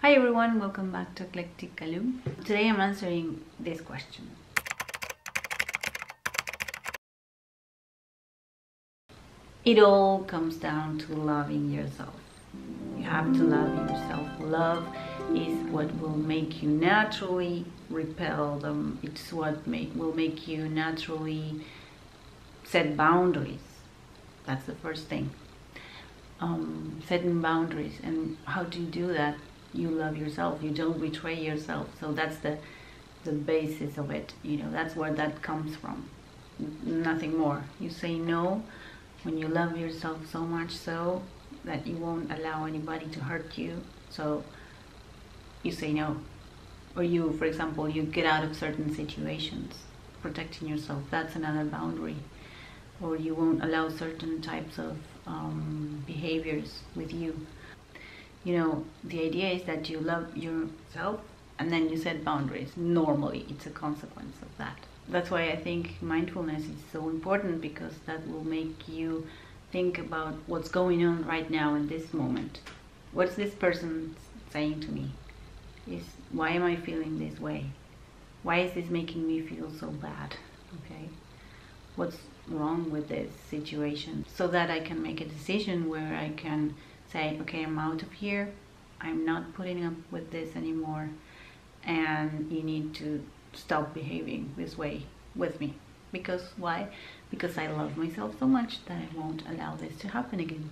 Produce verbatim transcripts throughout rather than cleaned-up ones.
Hi everyone, welcome back to Eclectic Alu. Today I'm answering this question. It all comes down to loving yourself. You have to love yourself. Love is what will make you naturally repel them. It's what make, will make you naturally set boundaries. That's the first thing. Um, setting boundaries. And how do you do that? You love yourself, you don't betray yourself. So that's the the basis of it, you know. That's where that comes from, nothing more. You say no when you love yourself so much so that you won't allow anybody to hurt you. So you say no, or you, for example, you get out of certain situations, protecting yourself. That's another boundary. Or you won't allow certain types of um, behaviors with you. You know, the idea is that you love yourself and then you set boundaries. Normally, it's a consequence of that. That's why I think mindfulness is so important, because that will make you think about what's going on right now in this moment. What's this person saying to me? Is, why am I feeling this way? Why is this making me feel so bad? Okay, what's wrong with this situation? So that I can make a decision where I can say, okay, I'm out of here, I'm not putting up with this anymore, and you need to stop behaving this way with me. Because why? Because I love myself so much that I won't allow this to happen again.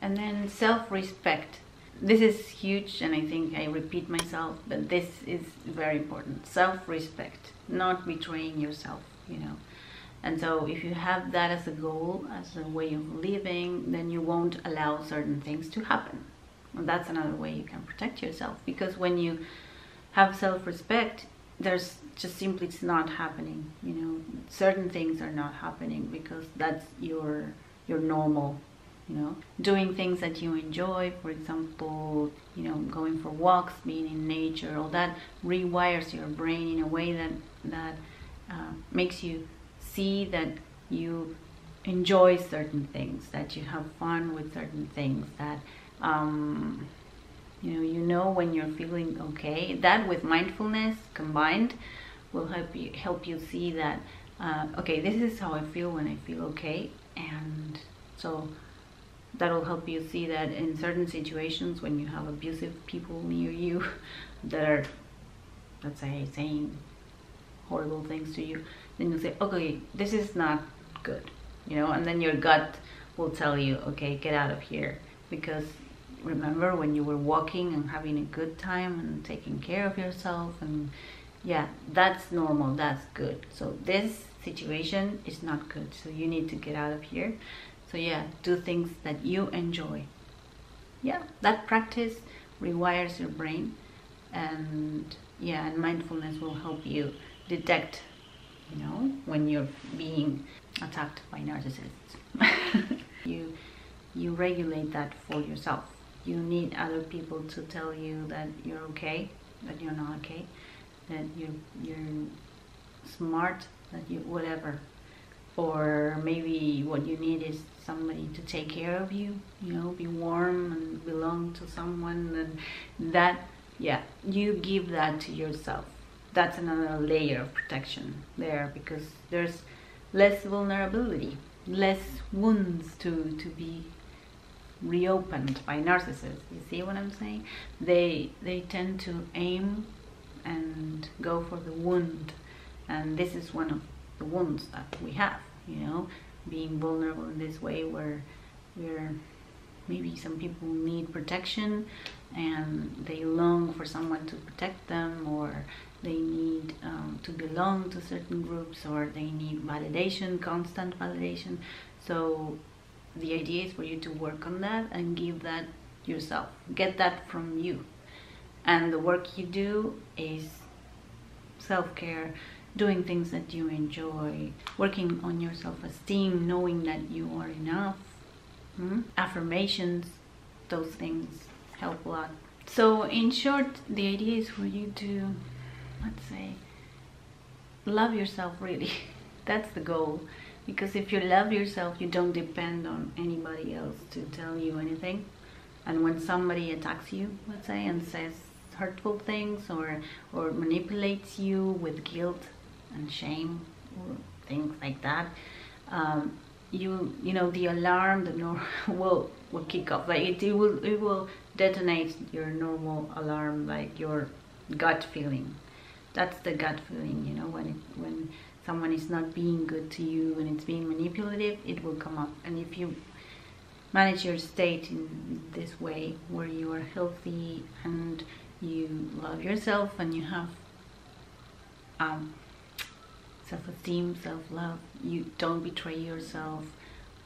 And then self-respect. This is huge, and I think I repeat myself, but this is very important. Self-respect, not betraying yourself, you know. And so if you have that as a goal, as a way of living, then you won't allow certain things to happen. And that's another way you can protect yourself, because when you have self-respect, there's just simply it's not happening, you know. Certain things are not happening because that's your your normal, you know. Doing things that you enjoy, for example, you know, going for walks, being in nature, all that rewires your brain in a way that, that uh, makes you see that you enjoy certain things, that you have fun with certain things, that um, you know you know when you're feeling okay. That with mindfulness combined will help you help you see that uh, okay, this is how I feel when I feel okay. And so that'll help you see that in certain situations, when you have abusive people near you that are, let's say, saying horrible things to you, then you say, okay, this is not good, you know. And then your gut will tell you, okay, get out of here, because remember when you were walking and having a good time and taking care of yourself, and yeah, that's normal, that's good. So this situation is not good, so you need to get out of here. So yeah, do things that you enjoy. Yeah, that practice rewires your brain, and yeah, and mindfulness will help you detect, you know, when you're being attacked by narcissists. you you regulate that for yourself. You need other people to tell you that you're okay, that you're not okay, that you're you're smart, that you whatever. Or maybe what you need is somebody to take care of you, you know, be warm and belong to someone. And that, yeah, you give that to yourself. That's another layer of protection there, because there's less vulnerability, less wounds to, to be reopened by narcissists. You see what I'm saying? They, they tend to aim and go for the wound. And this is one of the wounds that we have, you know, being vulnerable in this way, where we're, maybe some people need protection and they long for someone to protect them, or they need um, to belong to certain groups, or they need validation, constant validation. So the idea is for you to work on that and give that yourself, get that from you. And the work you do is self-care, doing things that you enjoy, working on your self-esteem, knowing that you are enough. Mm-hmm. Affirmations, those things help a lot. So in short, the idea is for you to, let's say, love yourself really. That's the goal, because if you love yourself, you don't depend on anybody else to tell you anything, And when somebody attacks you, let's say, and says hurtful things or or manipulates you with guilt and shame or things like that, um, you you know the alarm, the nor will will kick off. Like it, it will it will detonate your normal alarm, like your gut feeling. That's the gut feeling, you know, when it, when someone is not being good to you and it's being manipulative, it will come up. And if you manage your state in this way, where you are healthy and you love yourself and you have um, self-esteem, self-love, you don't betray yourself,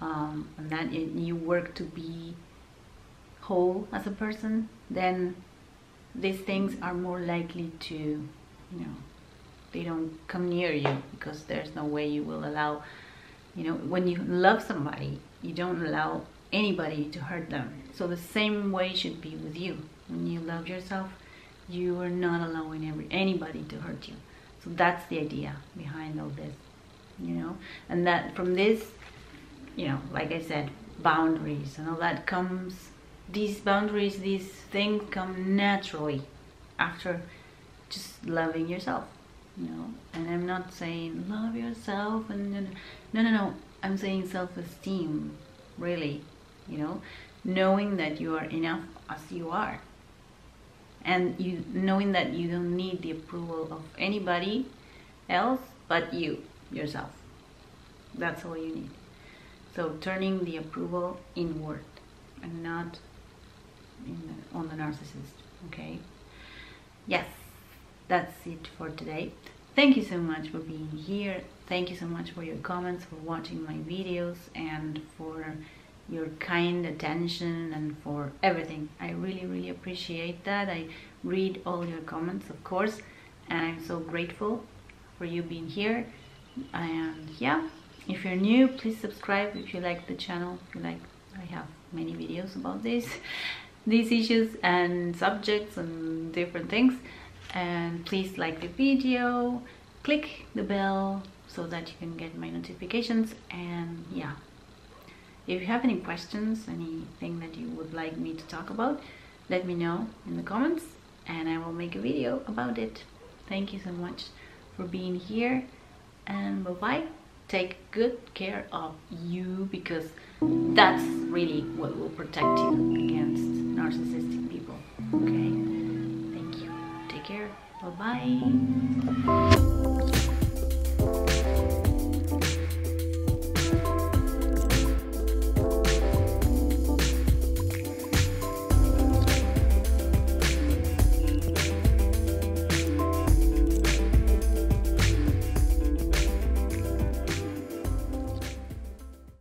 um, and that it, you work to be whole as a person, then these things are more likely to, you know, they don't come near you, because there's no way you will allow, you know, when you love somebody, you don't allow anybody to hurt them. So the same way should be with you. When you love yourself, you are not allowing every, anybody to hurt you. So that's the idea behind all this, you know, and that from this, you know, like I said, boundaries and all that comes, these boundaries, these things come naturally after just loving yourself, you know. And I'm not saying love yourself and no, no, no, I'm saying self-esteem, really, you know, knowing that you are enough as you are, and you knowing that you don't need the approval of anybody else but you yourself. That's all you need. So turning the approval inward and not in the, on the narcissist. Okay, yes, that's it for today. Thank you so much for being here. Thank you so much for your comments, for watching my videos, and for your kind attention, and for everything. I really, really appreciate that. I read all your comments, of course, and I'm so grateful for you being here. And yeah, if you're new, please subscribe if you like the channel. If you like, I have many videos about this, these issues and subjects and different things. And please like the video, click the bell so that you can get my notifications. And yeah, if you have any questions, anything that you would like me to talk about, let me know in the comments and I will make a video about it. Thank you so much for being here, and bye-bye. Take good care of you, because that's really what will protect you against narcissistic people. Okay? Thank you. Take care. Bye-bye.